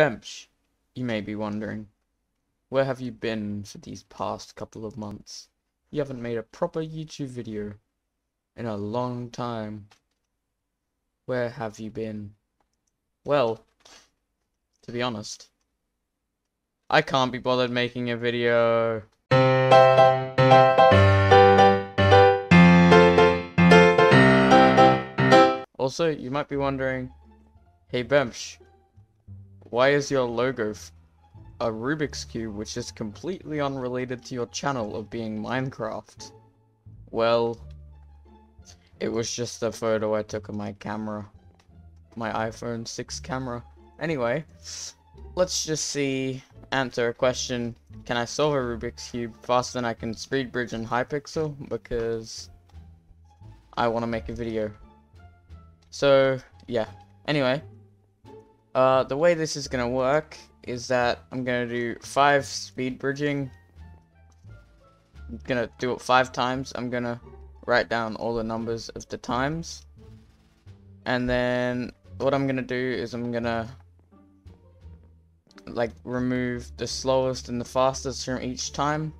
Bemsh, you may be wondering, where have you been for these past couple of months? You haven't made a proper YouTube video in a long time. Where have you been? Well, to be honest, I can't be bothered making a video. Also, you might be wondering, hey Bemsh, why is your logo a Rubik's Cube, which is completely unrelated to your channel of being Minecraft? Well, it was just a photo I took of my camera. My iPhone 6 camera. Anyway, let's just see, answer a question. Can I solve a Rubik's Cube faster than I can speed bridge in Hypixel? Because I want to make a video. So, yeah. Anyway, the way this is going to work is that I'm going to do 5 speed bridging. I'm going to do it 5 times. I'm going to write down all the numbers of the times. And then what I'm going to do is I'm going to like remove the slowest and the fastest from each time,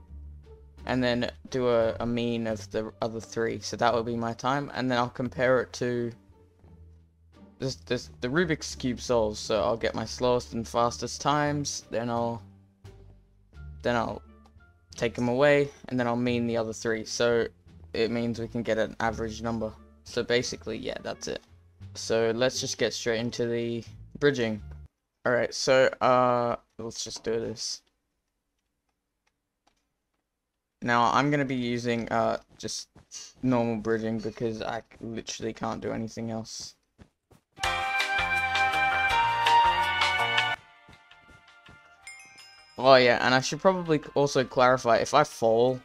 and then do a mean of the other 3. So that will be my time, and then I'll compare it to the Rubik's Cube solves. So I'll get my slowest and fastest times, then I'll take them away, and then I'll mean the other 3. So it means we can get an average number. So basically, yeah, that's it. So let's just get straight into the bridging. Alright, so let's just do this. Now I'm going to be using just normal bridging because I literally can't do anything else. Oh yeah, and I should probably also clarify, if I fall,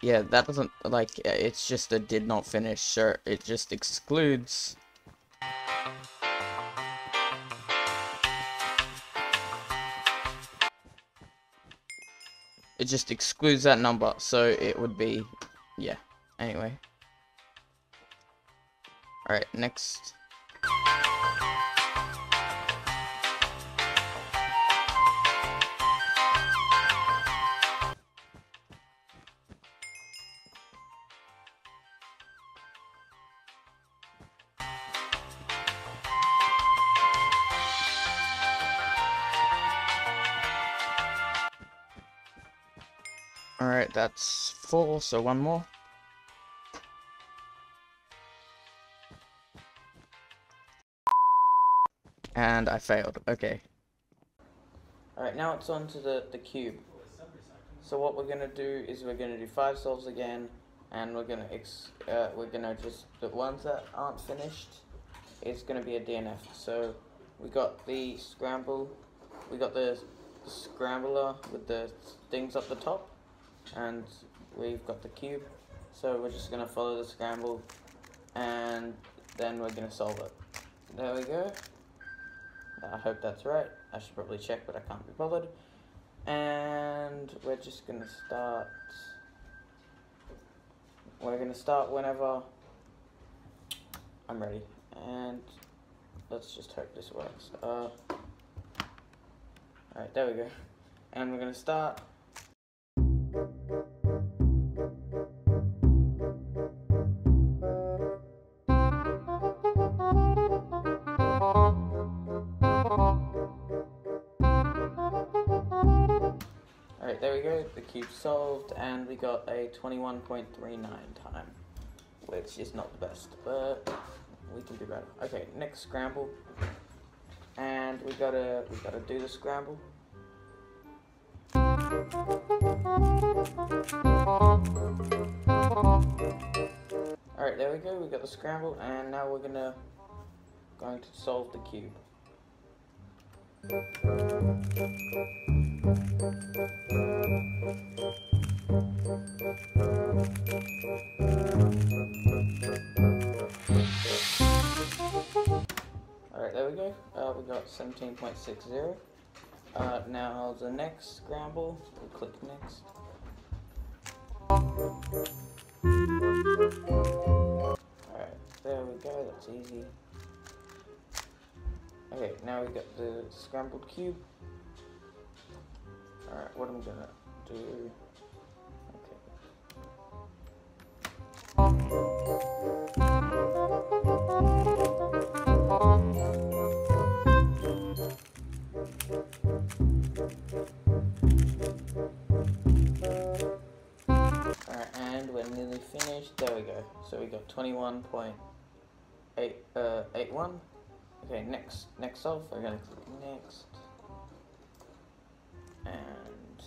yeah, that doesn't, like, it's just a did not finish, so it just excludes. It just excludes that number, so it would be, yeah, anyway. Alright, next. Alright, that's 4, so 1 more. And I failed, okay. Alright, now it's on to the cube. So what we're gonna do is we're gonna do 5 solves again, and we're gonna just, the ones that aren't finished, it's gonna be a DNF. So we got the scramble, we got the scrambler with the things up the top, and we've got the cube, so we're just going to follow the scramble, and then we're going to solve it. There we go. I hope that's right. I should probably check, but I can't be bothered. And we're just going to start. We're going to start whenever I'm ready. And let's just hope this works. Alright, there we go. And we're going to start. There we go, the cube solved, and we got a 21.39 time, which is not the best, but we can do better. Okay, next scramble, and we gotta do the scramble. All right, there we go. We got the scramble, and now we're going to solve the cube. Alright, there we go. We got 17.60. Now the next scramble, we'll click next. Alright, there we go, that's easy. Okay, now we got the scrambled cube. Alright, what am I gonna do? There we go. So we got 21.81. Okay, next solve. We're gonna click next, and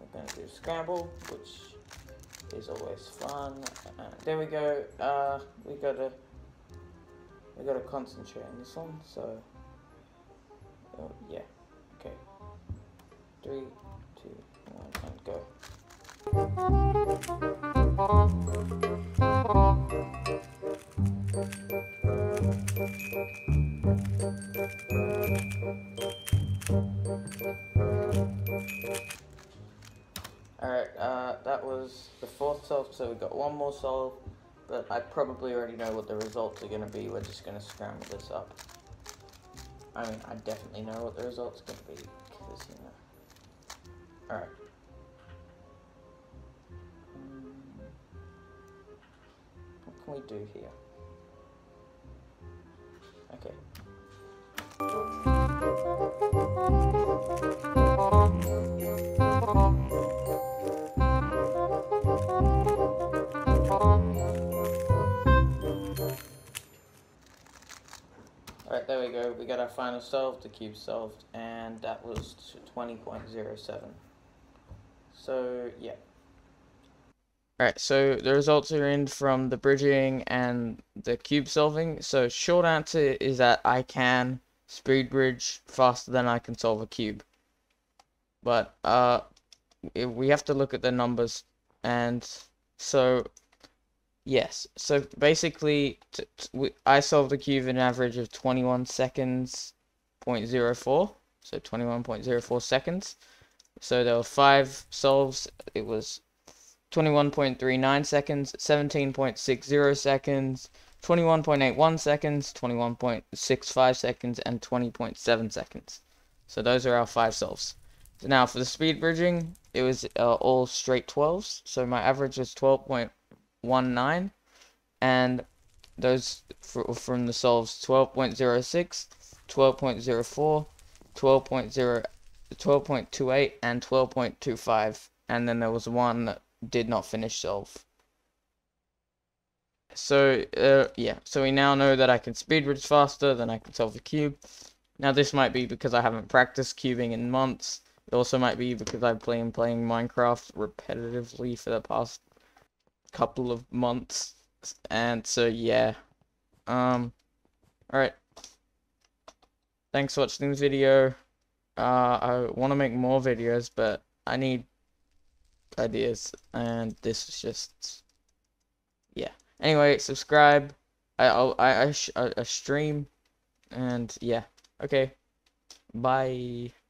we're gonna do scramble, which is always fun. And there we go. We gotta concentrate on this one. So yeah. Okay. 3, 2, 1, and go. Alright, that was the fourth solve, so we got one more solve, but I probably already know what the results are going to be. We're just going to scramble this up. I mean, I definitely know what the results are going to be, because, you know. Alright. What can we do here? Okay. Alright, there we go. We got our final solve, the cube solved, and that was 20.07. So, yeah. Alright, so the results are in from the bridging and the cube solving. So short answer is that I can speed bridge faster than I can solve a cube. But we have to look at the numbers, and so yes. So basically I solved a cube in an average of 21.04 seconds. So 21.04 seconds. So there were 5 solves. It was 21.39 seconds, 17.60 seconds, 21.81 seconds, 21.65 seconds, and 20.7 seconds. So those are our 5 solves. So now for the speed bridging, it was all straight 12s. So my average was 12.19, and those from the solves 12.06, 12.04, 12.0, 12.28, and 12.25. And then there was one that did not finish solve. So yeah, so we now know that I can speed bridge faster than I can solve a cube. Now this might be because I haven't practiced cubing in months. It also might be because I've been playing Minecraft repetitively for the past couple of months, and so yeah. All right, thanks for watching this video. I want to make more videos, but I need ideas, and this is just, yeah. Anyway, subscribe. I stream, and yeah. Okay, bye.